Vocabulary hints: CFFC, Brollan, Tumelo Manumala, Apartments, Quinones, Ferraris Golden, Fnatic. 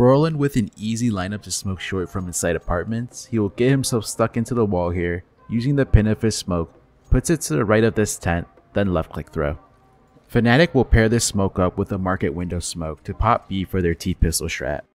Brollan with an easy lineup to smoke short from inside apartments. He will get himself stuck into the wall here, using the pin of his smoke, puts it to the right of this tent, then left click throw. Fnatic will pair this smoke up with a market window smoke to pop B for their T-pistol strat.